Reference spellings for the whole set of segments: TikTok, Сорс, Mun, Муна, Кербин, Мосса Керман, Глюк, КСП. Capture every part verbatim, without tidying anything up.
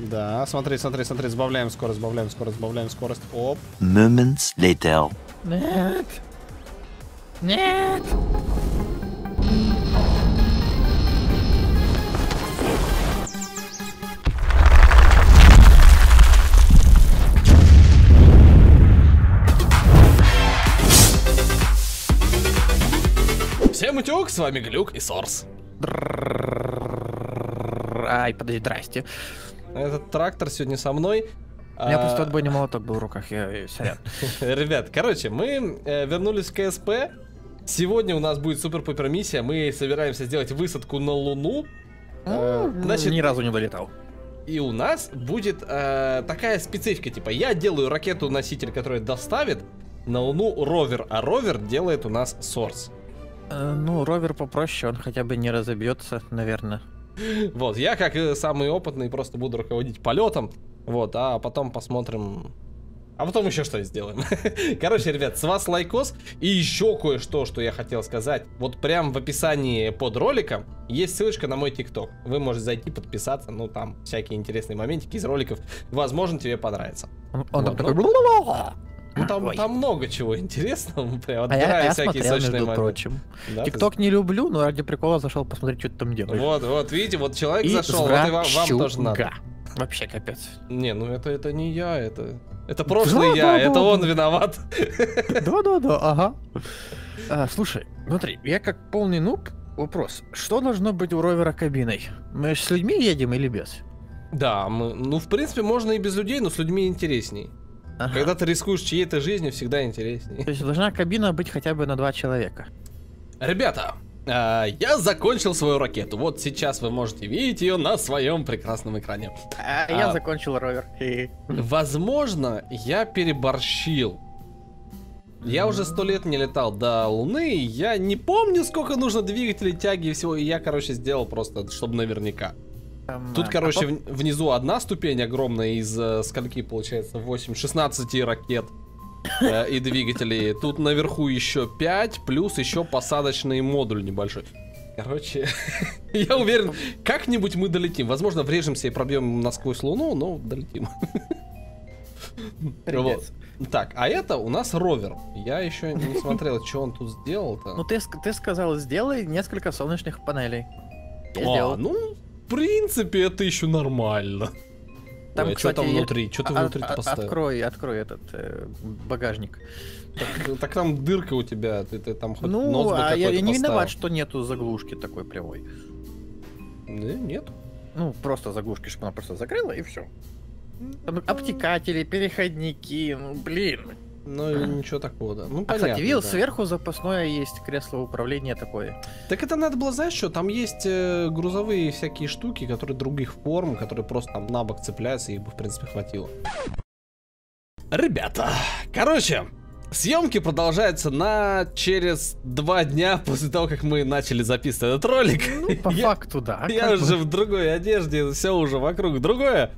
Да, смотри, смотри, смотри, сбавляем скорость, сбавляем скорость, сбавляем скорость. Оп. Moments later. Нет. Нет. Всем утюг, с вами Глюк и Сорс. Ай, подожди, здрасте. Этот трактор сегодня со мной. У меня а... просто отбойный молоток был в руках, я сорян. Ребят, короче, мы вернулись к КСП. Сегодня у нас будет супер-пупер миссия. Мы собираемся сделать высадку на Луну. Значит, ни разу не долетал. И у нас будет такая специфика, типа, я делаю ракету-носитель, которая доставит на Луну ровер, а ровер делает у нас Сорс. Ну, ровер попроще, он хотя бы не разобьется, наверное. Вот, я как самый опытный просто буду руководить полетом, вот, а потом посмотрим, а потом еще что-нибудь сделаем. Короче, ребят, с вас лайкос, и еще кое-что, что я хотел сказать. Вот прям в описании под роликом есть ссылочка на мой TikTok. Вы можете зайти, подписаться, ну там всякие интересные моментики из роликов, возможно, тебе понравится. Он вот, такой... Ну, там, там много чего интересного, прям отбираю а я, всякие я смотрел, сочные между прочим. Да, TikTok ты... не люблю, но ради прикола зашел посмотреть, что ты там делаешь. Вот, вот, видите, вот человек и зашел, вот и вам, вам тоже надо. Вообще капец. Не, ну это, это не я, это... Это прошлый да, я, да, это да, он да. виноват. Да-да-да, ага. А, слушай, смотри, я как полный нуб, вопрос. Что должно быть у ровера кабиной? Мы же с людьми едем или без? Да, мы, ну в принципе можно и без людей, но с людьми интересней. Ага. Когда ты рискуешь чьей-то жизнью, всегда интереснее. То есть должна кабина быть хотя бы на два человека. Ребята, э, я закончил свою ракету. Вот сейчас вы можете видеть ее на своем прекрасном экране. А, а, я закончил ровер. Возможно, я переборщил. Я уже сто лет не летал до Луны. Я не помню, сколько нужно двигателей, тяги и всего. И я, короче, сделал просто, чтобы наверняка. Тут, короче, а внизу одна ступень огромная из э, скольки, получается, восемь, шестнадцать ракет э, и двигателей. Тут наверху еще пять, плюс еще посадочный модуль небольшой. Короче, я уверен, как-нибудь мы долетим. Возможно, врежемся и пробьем насквозь Луну, но долетим. Вот. Так, а это у нас ровер. Я еще не смотрел, что он тут сделал-то. Ну, ты, ты сказал, сделай несколько солнечных панелей. Я а, сделал. ну... В принципе, это еще нормально. Там, Ой, кстати, что там внутри? Что ты внутри-то поставил? Открой, открой этот э, багажник. Так, так там дырка у тебя, ты, ты там хоть ноутбук какой-то поставил. Ну, а я не виноват, что нету заглушки такой прямой. Да, нет. Ну, просто заглушки, чтобы она просто закрыла, и все. Там обтекатели, переходники, ну, блин. Ну, а. ничего такого, да. Ну, а, понятно, кстати, видел, да. сверху запасное есть кресло управления такое. Так это надо было, знаешь, что там есть э, грузовые всякие штуки, которые других форм, которые просто там на бок цепляются, их бы, в принципе, хватило. Ребята, короче, съемки продолжаются на через два дня после того, как мы начали записывать этот ролик. Ну, по я, факту, да. Я как уже бы. в другой одежде, все уже вокруг другое.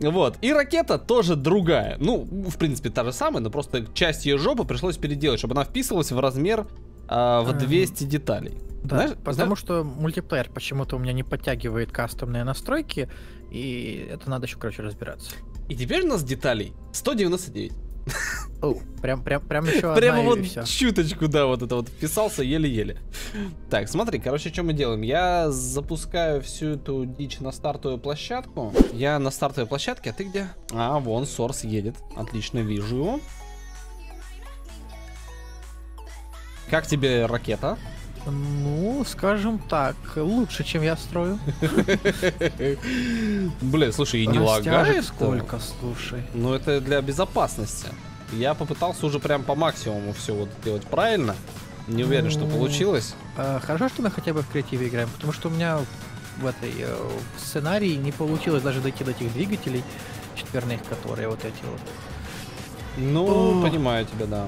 Вот. И ракета тоже другая. Ну, в принципе, та же самая, но просто часть ее жопы пришлось переделать, чтобы она вписывалась в размер э, в двести деталей. Да, знаешь, потому знаешь? что мультиплеер почему-то у меня не подтягивает кастомные настройки, и это надо еще, короче, разбираться. И теперь у нас деталей сто девяносто девять. О, прям, прям, прям еще Прямо вот чуточку, да, вот это вот вписался еле-еле. Так, смотри, короче, что мы делаем? Я запускаю всю эту дичь на стартовую площадку. Я на стартовой площадке, а ты где? А, вон, Сорс едет. Отлично, вижу его. Как тебе ракета? Ну, скажем так, лучше, чем я строю. Блин, слушай, и не лагает сколько, слушай. Ну, это для безопасности. Я попытался уже прям по максимуму все вот делать правильно. Не уверен, что получилось. Хорошо, что мы хотя бы в креативе играем, потому что у меня в этой сценарии не получилось даже дойти до этих двигателей четверных, которые вот эти вот. Ну, понимаю тебя, да.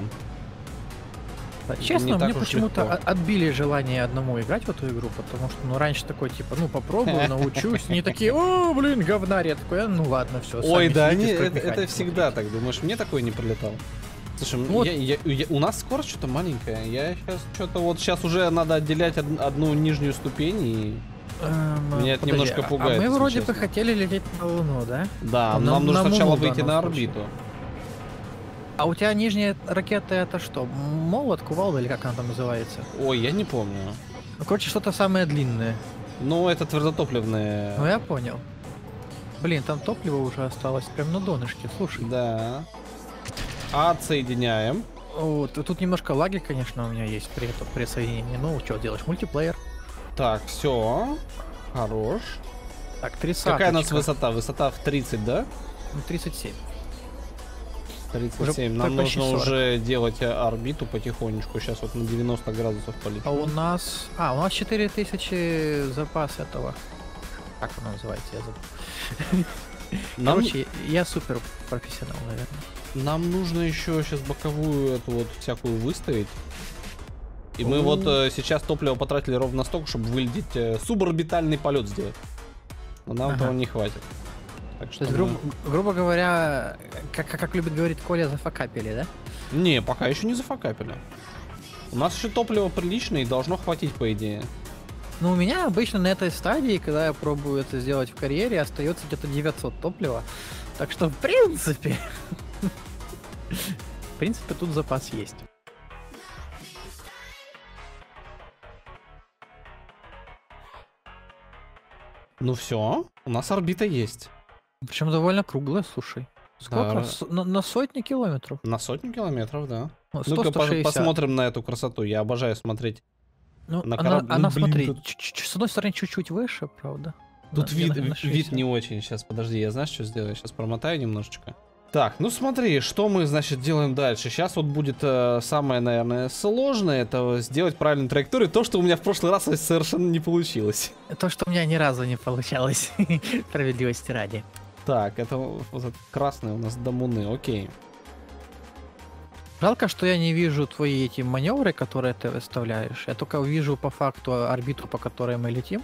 Честно, мне почему-то отбили желание одному играть в эту игру, потому что, ну, раньше такой, типа, ну, попробую, научусь, не такие, о, блин, говнарь, я такой, ну, ладно, все. Ой, да, это всегда так, думаешь, мне такое не прилетало. Слушай, у нас скорость что-то маленькая, я сейчас что-то, вот сейчас уже надо отделять одну нижнюю ступень и... Эм, Меня это немножко пугает. А мы вроде честно. бы хотели лететь на Луну, да? Да, нам, нам нужно на сначала Луну, выйти на орбиту. А у тебя нижняя ракета это что? Молот, кувалда или как она там называется? Ой, я не помню. Ну, короче, что-то самое длинное. Ну, это твердотопливное. Ну, я понял. Блин, там топливо уже осталось прям на донышке, слушай. Да. Отсоединяем. Вот, тут немножко лаги, конечно, у меня есть при этом при соединении. Ну, что делаешь, мультиплеер. Так, все. Хорош. Так, тридцать. Какая у нас высота? Высота в тридцать, да? Ну, тридцать семь. тридцать семь. Уже нам нужно уже делать орбиту потихонечку. Сейчас вот на девяносто градусов полетим. А у нас... А, у нас четыре тысячи запас этого. Как она называется? Я забыл. Нам... Короче, я супер профессионал, наверное. Нам нужно еще сейчас боковую эту вот всякую выставить. И мы вот э, сейчас топливо потратили ровно столько, чтобы вылететь, э, суборбитальный полет сделать. Но нам ага. этого не хватит. Так что, то есть, мы... гру грубо говоря, как, как, как любит говорить Коля, зафакапили, да? Не, пока еще не зафакапили. У нас еще топливо приличное и должно хватить, по идее. Ну, у меня обычно на этой стадии, когда я пробую это сделать в карьере, остается где-то девятьсот топлива. Так что, в принципе... В принципе, тут запас есть. Ну все, у нас орбита есть. Причем довольно круглая, слушай. Сколько? Да. На, на сотни километров. На сотни километров, да. Ну-ка посмотрим на эту красоту. Я обожаю смотреть. Ну, на она, кораб... она ну, блин, смотри, тут... с одной стороны чуть-чуть выше, правда. Тут на, вид, на, на вид не очень. Сейчас, подожди, я знаешь, что сделаю? Сейчас промотаю немножечко. Так, ну смотри, что мы, значит, делаем дальше. Сейчас вот будет э, самое, наверное, сложное, это сделать правильную траекторию. То, что у меня в прошлый раз совершенно не получилось. То, что у меня ни разу не получалось, справедливости ради. Так, это вот красный у нас до Муны, окей. Жалко, что я не вижу твои эти маневры, которые ты выставляешь. Я только вижу по факту орбиту, по которой мы летим.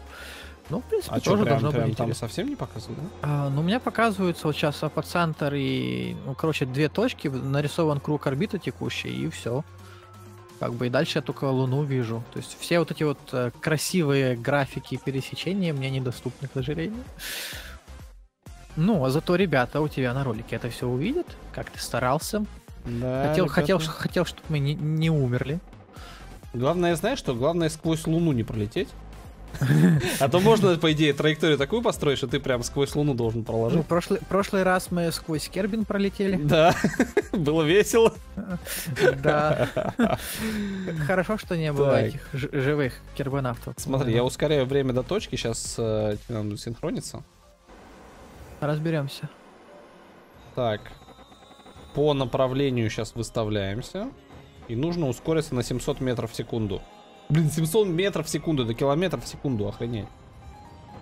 Ну, в принципе, а тоже что, прям, должно прям быть. Там совсем не показывают, да? А, ну, у меня показываются вот сейчас апоцентр и, ну, короче, две точки, нарисован круг орбиты текущей, и все. Как бы и дальше я только Луну вижу. То есть все вот эти вот красивые графики пересечения мне недоступны, к сожалению. Ну, а зато ребята у тебя на ролике это все увидят, как ты старался. Да, хотел, хотел, хотел, чтобы мы не, не умерли. Главное, знаешь что? Главное, сквозь Луну не пролететь. А то можно, по идее, траекторию такую построить, что ты прям сквозь Луну должен проложить. Ну, прошлый, прошлый раз мы сквозь Кербин пролетели. Да, было весело. Да. Хорошо, что не было так. этих живых кербонавтов. Смотри, я ускоряю время до точки, сейчас э, надо синхрониться. Разберемся. Так, по направлению сейчас выставляемся. И нужно ускориться на семьсот метров в секунду. Блин, семьсот метров в секунду, это километр в секунду, охренеть.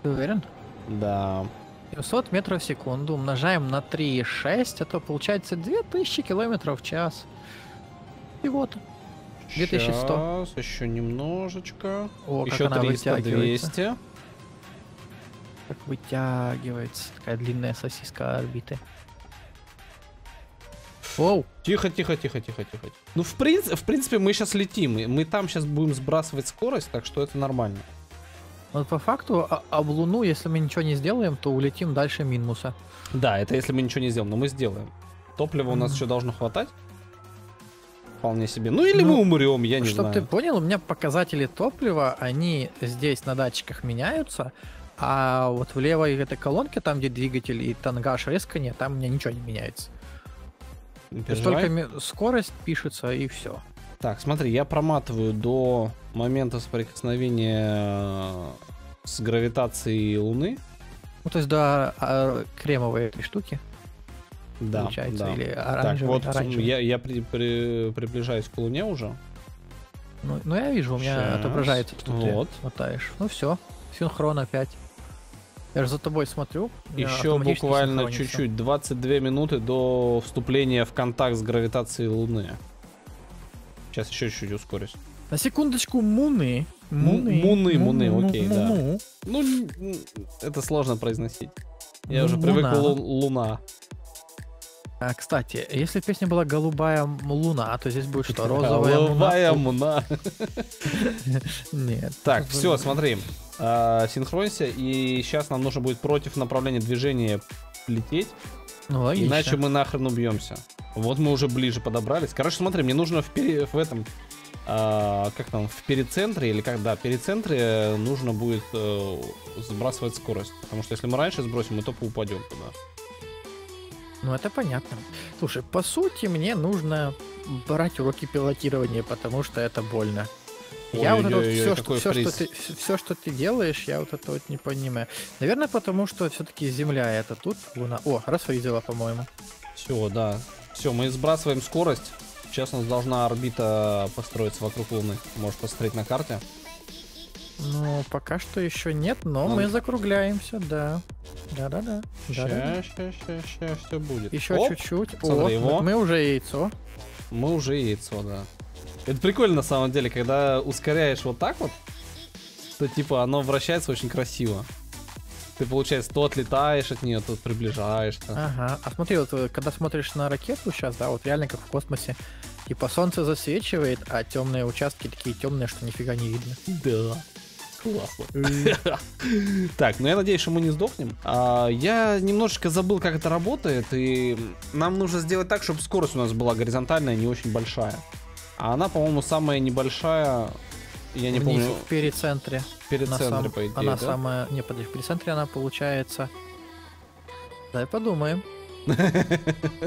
Ты уверен? Да. семьсот метров в секунду умножаем на три и шесть, это получается две тысячи километров в час. И вот. две тысячи сто. Сейчас, еще немножечко. О, еще как триста, она двести. Как вытягивается такая длинная сосиска орбиты. Воу. Тихо, тихо, тихо, тихо, тихо. Ну, в, принц... в принципе, мы сейчас летим. И мы там сейчас будем сбрасывать скорость, так что это нормально. Вот по факту, а об Луну, если мы ничего не сделаем, то улетим дальше минуса. Да, это если мы ничего не сделаем, но мы сделаем. Топлива mm-hmm. у нас еще должно хватать. Вполне себе. Ну, или ну, мы умрем, я не чтоб знаю. Чтобы ты понял, у меня показатели топлива, они здесь на датчиках меняются, а вот в левой этой колонке, там, где двигатель и тангаж рискания, там у меня ничего не меняется. Только скорость пишется и все. Так, смотри, я проматываю до момента соприкосновения с гравитацией Луны. Ну, то есть до а, кремовой этой штуки. Да, получается, да. Или оранжевый, так, вот я, я при, при, приближаюсь к Луне уже. Ну, ну я вижу, у меня Сейчас. отображается, что вот. ты мотаешь. Ну все, синхрон опять. Я же за тобой смотрю. Еще буквально чуть-чуть, двадцать две минуты до вступления в контакт с гравитацией Луны. Сейчас еще чуть-чуть ускорюсь. На секундочку, Муны. Муны, Муны, Муны, окей, да. Ну, это сложно произносить. Я уже привык, Луна. А, кстати, если песня была «Голубая луна», то здесь будет что? «Розовая голубая муна». Нет. Так, все, смотри. Синхронься, и сейчас нам нужно будет против направления движения лететь. Ну, иначе мы нахрен убьемся. Вот мы уже ближе подобрались. Короче, смотри, мне нужно в, пере... в этом... А, как там? В перецентре, или когда? В перецентре нужно будет э, сбрасывать скорость. Потому что если мы раньше сбросим, мы тупо упадем туда. Ну, это понятно. Слушай, по сути, мне нужно брать уроки пилотирования, потому что это больно. Ой, я ой, вот ой, это ой, все, ой, что, все, что ты, все, что ты делаешь, я вот это вот не понимаю. Наверное, потому что все-таки Земля это тут, Луна. О, раз увидела, по-моему. Все, да. Все, мы сбрасываем скорость. Сейчас у нас должна орбита построиться вокруг Луны. Можешь посмотреть на карте. Ну, пока что еще нет, но ну, мы закругляемся, да. Да-да-да. Сейчас, да, сейчас, сейчас, сейчас все будет. Еще чуть-чуть. Вот, мы уже яйцо. Мы уже яйцо, да. Это прикольно на самом деле, когда ускоряешь вот так вот, то типа оно вращается очень красиво. Ты, получается, то отлетаешь от нее, то приближаешься. Ага. А смотри, вот когда смотришь на ракету сейчас, да, вот реально как в космосе, типа солнце засвечивает, а темные участки такие темные, что нифига не видно. Да. Классно. Так, ну я надеюсь, что мы не сдохнем. Я немножечко забыл, как это работает, и нам нужно сделать так, чтобы скорость у нас была горизонтальная, не очень большая. А она, по-моему, самая небольшая... Я не помню. В перецентре. В перецентре, по идее, она самая... Не, подожди, в перецентре она получается... Давай подумаем.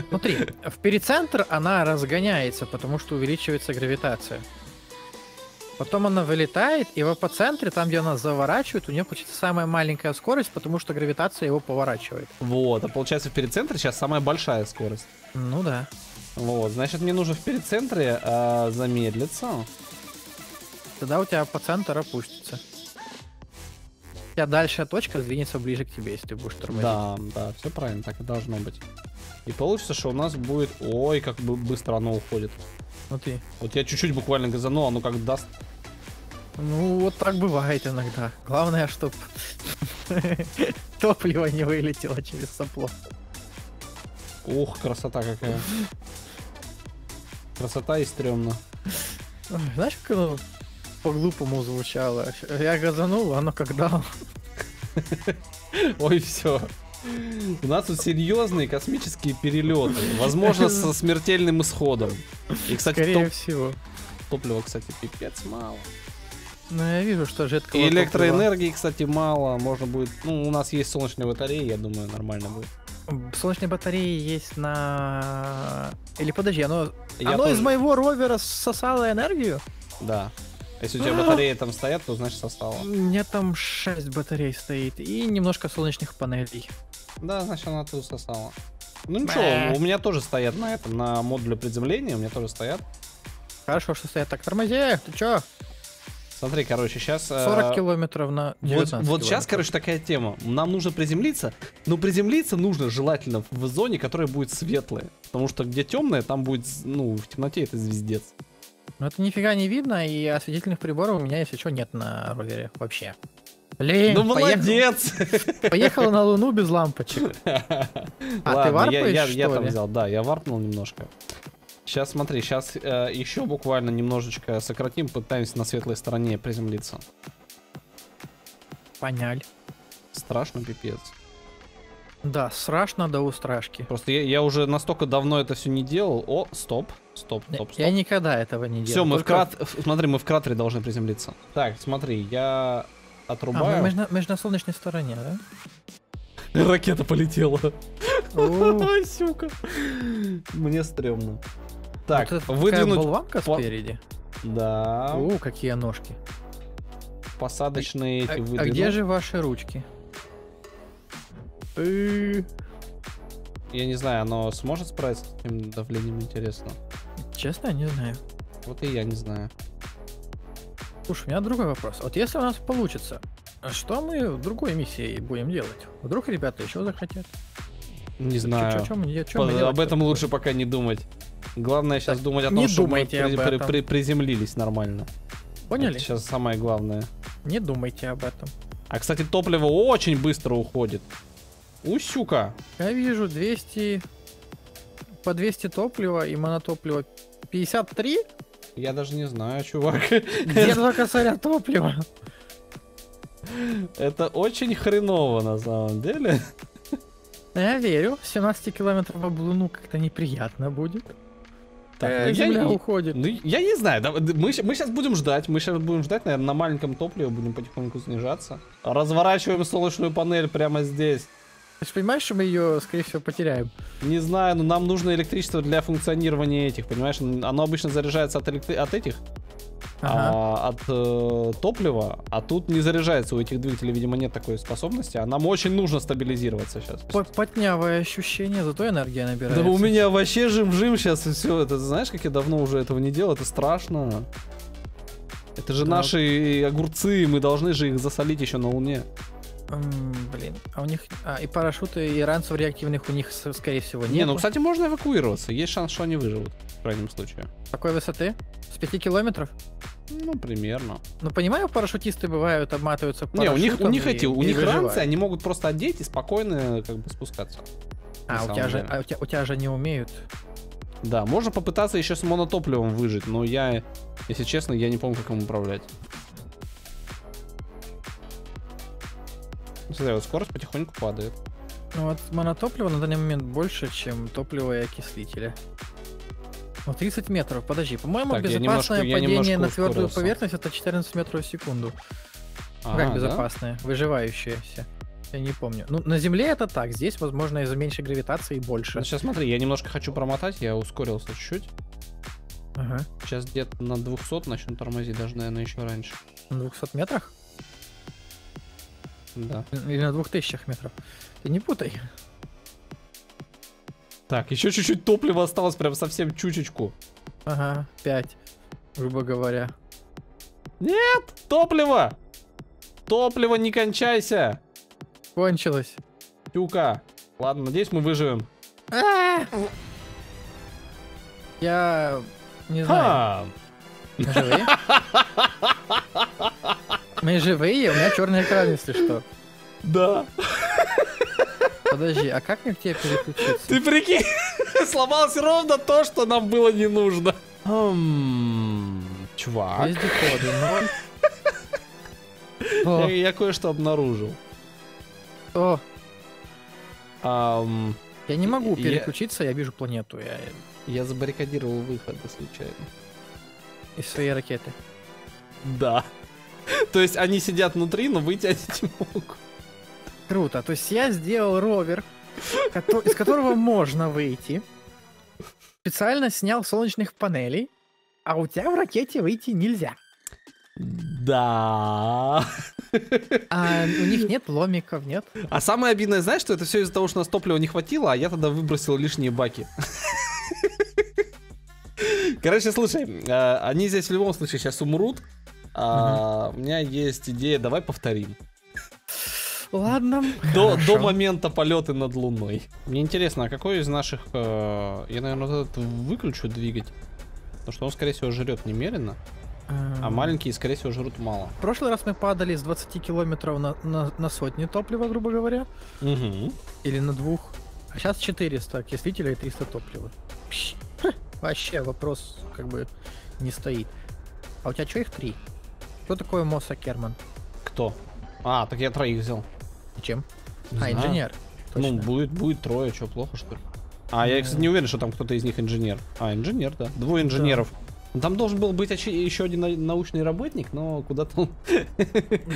Смотри, в перецентр она разгоняется, потому что увеличивается гравитация. Потом она вылетает, и в апоцентре, там, где она заворачивает, у нее получается самая маленькая скорость, потому что гравитация его поворачивает. Вот, а получается в перецентре сейчас самая большая скорость. Ну да. Вот, значит, мне нужно в перецентре э, замедлиться. Тогда у тебя по центру опустится. У тебя дальше точка сдвинется ближе к тебе, если ты будешь тормозить. Да, да, все правильно, так и должно быть. И получится, что у нас будет... Ой, как бы быстро оно уходит. Ну ты. Вот я чуть-чуть буквально газану, оно как даст. Ну, вот так бывает иногда. Главное, чтобы топливо не вылетело через сопло. Ух, красота какая. Красота и стрёмно. Знаешь, как оно... по-глупому звучало. Я газанул, оно как дал. Ой, все. У нас тут серьезные космические перелеты. Возможно, со смертельным исходом. И, кстати, скорее топ... всего. Топлива, кстати, пипец мало. Ну, я вижу, что жидкого и электроэнергии, топлива. Кстати, мало. Можно будет... Ну, у нас есть солнечные батареи, я думаю, нормально будет. Солнечные батареи есть на... Или подожди, оно, оно тоже... из моего ровера сосало энергию? Да. Если у тебя батареи там стоят, то значит состава. У меня там шесть батарей стоит и немножко солнечных панелей. Да, значит она тут состава. Ну ничего, у меня тоже стоят на этом, на модуле приземления, у меня тоже стоят. Хорошо, что стоят. Так, тормози, ты чё? Смотри, короче, сейчас... сорок километров на девятнадцать. Вот сейчас, короче, такая тема. Нам нужно приземлиться, но приземлиться нужно желательно в зоне, которая будет светлая. Потому что где темная, там будет, ну, в темноте это звездец. Ну это нифига не видно, и осветительных приборов у меня, если что, нет на ровере вообще. Блин, ну молодец! Поехал, поехал на Луну без лампочек. А ладно, ты варпаешь, я, я, я там взял, да, я варпнул немножко. Сейчас смотри, сейчас э, еще буквально немножечко сократим, пытаемся на светлой стороне приземлиться. Поняли. Страшно, пипец. Да, страшно до устрашки. Просто я, я уже настолько давно это все не делал. О, стоп, стоп, стоп, стоп. Я никогда этого не делал. Все, мы только... в крат... смотри, мы в кратере должны приземлиться. Так, смотри, я отрубаю. А, мы, мы, на, мы же на солнечной стороне, да? Ракета полетела. Ой, сука. Мне стрёмно. Так, выдвинуть... болванка спереди? Да. О, какие ножки. Посадочные эти выдвинуть. А где же ваши ручки? Я не знаю, оно сможет справиться с этим давлением, интересно. Честно, не знаю. Вот и я не знаю. Слушай, у меня другой вопрос. Вот если у нас получится, что мы в другой миссии будем делать? Вдруг ребята еще захотят? Не знаю. Чё, чё, чё мы, чё мы об этом такое? Лучше пока не думать. Главное сейчас так, думать о том, что мы при, при, при, приземлились нормально. Поняли? Это сейчас самое главное. Не думайте об этом. А, кстати, топливо очень быстро уходит. Усюка. Я вижу двести... по двести топлива и монотоплива пятьдесят три? Я даже не знаю, чувак. Где два косаря топлива? Это очень хреново на самом деле. Я верю, семнадцать километров об Луну как-то неприятно будет. Так, э, земля я, уходит. Ну, я не знаю, да, мы, мы сейчас будем ждать, мы сейчас будем ждать, наверное, на маленьком топливе будем потихоньку снижаться. Разворачиваем солнечную панель прямо здесь. Ты же понимаешь, что мы ее, скорее всего, потеряем? Не знаю, но нам нужно электричество для функционирования этих, понимаешь? Оно обычно заряжается от, электри... от этих, ага. а, от э, топлива, а тут не заряжается. У этих двигателей, видимо, нет такой способности, а нам очень нужно стабилизироваться сейчас. Потнявое ощущение, зато энергия набирается. Да у меня вообще жим-жим сейчас и все. Это, знаешь, как я давно уже этого не делал, это страшно. Это же да. наши огурцы, мы должны же их засолить еще на Луне. Блин, а у них... А, и парашюты, и ранцев реактивных у них, скорее всего, нет. Не, ну, кстати, можно эвакуироваться. Есть шанс, что они выживут, в крайнем случае. Какой высоты? С пяти километров? Ну, примерно. Ну, понимаю, парашютисты бывают, обматываются парашютом. Не, у них, у них, и, эти, у них ранцы, они могут просто одеть и спокойно как бы спускаться. А, у тебя, же, а у, тебя, у тебя же не умеют. Да, можно попытаться еще с монотопливом выжить, но я, если честно, я не помню, как им управлять. Смотри, вот скорость потихоньку падает. Ну вот монотопливо на данный момент больше, чем топливо и окислители. Ну тридцать метров, подожди. По-моему, безопасное немножко, падение на твердую ускорился. Поверхность это четырнадцать метров в секунду. А, ну, как безопасное? Да? Выживающиеся. Я не помню. Ну на Земле это так, здесь возможно из-за меньшей гравитации и больше. Ну, сейчас смотри, я немножко хочу промотать, я ускорился чуть-чуть. Ага. Сейчас где-то на двухсот начну тормозить, даже, наверное, еще раньше. На двухсот метрах? Да. Или на двух тысячах метров. Ты не путай. Так, еще чуть-чуть топлива осталось, прям совсем чуточку. Ага, пять, грубо говоря. Нет, топливо! Топливо, не кончайся! Кончилось. Тюка. Ладно, надеюсь, мы выживем. Я не знаю. Живые? Мы живые, у меня черный экран, если что. Да. Подожди, а как мне к тебе переключиться? Ты прикинь, сломалось ровно то, что нам было не нужно. Чувак. Есть деходы, но... Я, я кое-что обнаружил. О. Um, я не могу переключиться, я, я вижу планету. Я... я забаррикадировал выходы случайно. Из своей ракеты. Да. То есть они сидят внутри, но выйти они не могут. Круто. То есть я сделал ровер, из которого можно выйти. Специально снял солнечных панелей, а у тебя в ракете выйти нельзя. Да. А у них нет ломиков, нет? А самое обидное, знаешь, что это все из-за того, что у нас топлива не хватило, а я тогда выбросил лишние баки. Короче, слушай, они здесь в любом случае сейчас умрут. А, угу. У меня есть идея, давай повторим. Ладно. До, до момента полета над Луной. Мне интересно, а какой из наших... Э, я, наверное, вот этот выключу двигатель. Потому что он, скорее всего, жрет немерено. Эм... А маленькие, скорее всего, жрут мало. В прошлый раз мы падали с двадцати километров на, на, на сотни топлива, грубо говоря. Угу. Или на двух. А сейчас четыреста окислителя и триста топлива. Пш, вообще вопрос как бы не стоит. А у тебя что их три? Кто такой Мосса Керман? Кто? А, так я троих взял. Чем? Не а, знаю. Инженер. Точно. Ну, будет, будет трое, что, плохо, что ли? А, ну... я, кстати, не уверен, что там кто-то из них инженер. А, инженер, да. Двое инженеров. Да. Там должен был быть еще один научный работник, но куда-то он...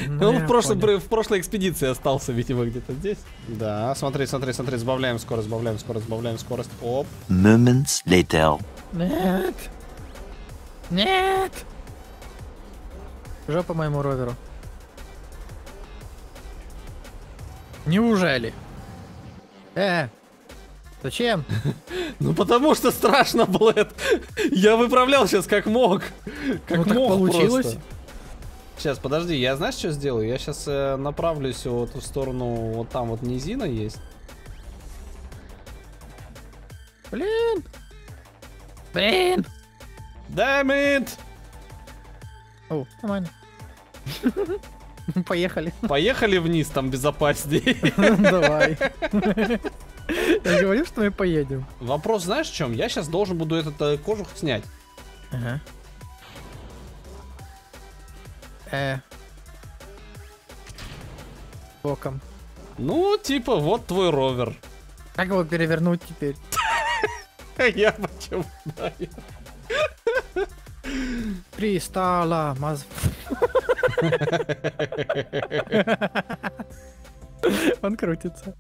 Ну, он в, прошлой, в прошлой экспедиции остался, видимо, где-то здесь. Да, смотри, смотри, смотри, сбавляем скорость, сбавляем скорость, сбавляем скорость. Оп. Moments later. Нет. Нет. Жопа моему роверу. Неужели? Э, зачем? Ну потому что страшно, Блэд. Я выправлял сейчас как мог. Как мог получилось. Сейчас, подожди, я знаешь, что сделаю? Я сейчас направлюсь вот в сторону, вот там вот низина есть. Блин. Блин. Damn it. О, нормально. Поехали. Поехали вниз, там безопаснее. Давай. Я говорил, что мы поедем. Вопрос знаешь в чем? Я сейчас должен буду этот э, кожух снять. Ага. Э. Боком. Ну, типа, вот твой ровер. Как его перевернуть теперь? Я почему знаю. Пристала, маз... Он крутится. Так,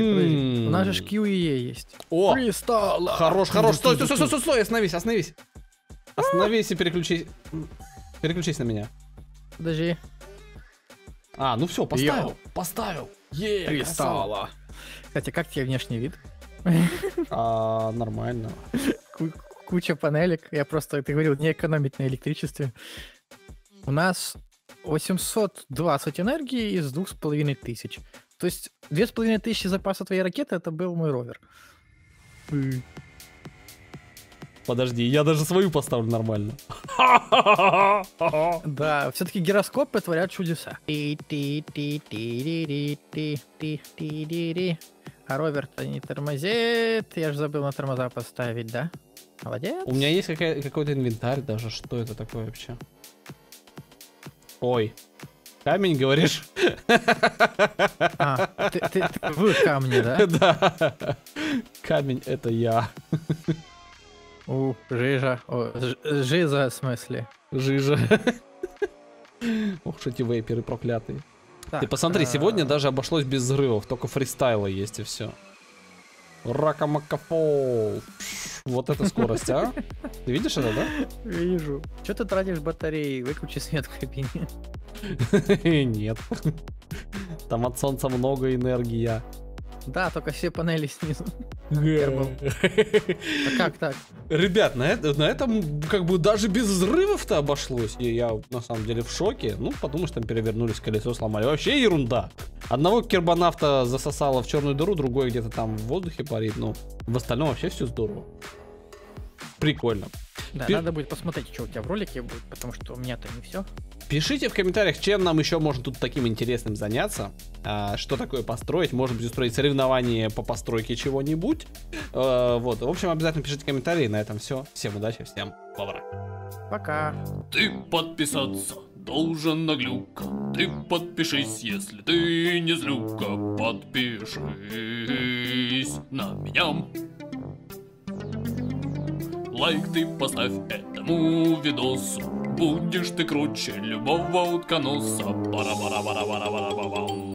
подожди. У нас же кью и и есть. О! Пристала! Хорош, хорош! Стой, стой, стой, стой, стой! Остановись, остановись! Остановись и переключись. Переключись на меня. Подожди. А, ну все, поставил. Йо. Поставил. Е, Пристала. Кстати, как тебе внешний вид? А, нормально. Куча панелек. Я просто, ты говорил, не экономить на электричестве. У нас восемьсот двадцать энергии из двух с половиной тысяч. То есть две с половиной тысячи запаса твоей ракеты — это был мой ровер. Подожди, я даже свою поставлю нормально. Да, все-таки гироскопы творят чудеса. А ровер-то не тормозит. Я же забыл на тормоза поставить, да? Молодец. У меня есть какой-то инвентарь даже. Что это такое вообще? Ой. Камень, говоришь? А, ты, ты, ты, вы камни, да? Да. Камень — это я. У, жижа. О, ж, жиза, в смысле. Жижа. Ох, что эти вейперы проклятые. Так, ты посмотри, а... сегодня даже обошлось без взрывов, только фристайла есть и все. Ракамакафол. Вот это скорость, а? Ты видишь это, да? Вижу. Че ты тратишь батареи? Выключи свет в кабине. Нет. Там от солнца много энергии. Да, только все панели снизу. А как так? Ребят, на, это, на этом как бы даже без взрывов-то обошлось. И я на самом деле в шоке. Ну, потому что там перевернулись, колесо сломали. Вообще ерунда. Одного кербонавта засосало в черную дыру, другой где-то там в воздухе парит. Ну, в остальном вообще все здорово. Прикольно. Да, Пи... надо будет посмотреть, что у тебя в ролике будет, потому что у меня-то не все. Пишите в комментариях, чем нам еще можно тут таким интересным заняться. А, что такое построить? Может быть, устроить соревнование по постройке чего-нибудь. А, вот. В общем, обязательно пишите комментарии. На этом все. Всем удачи, всем добра. Пока. Ты подписаться должен на Глюка. Ты подпишись, если ты не злюка. Подпишись на меня. Лайк ты поставь этому видосу. Будешь ты круче любого утконоса. Бара-бара-бара-бара-бара-бам.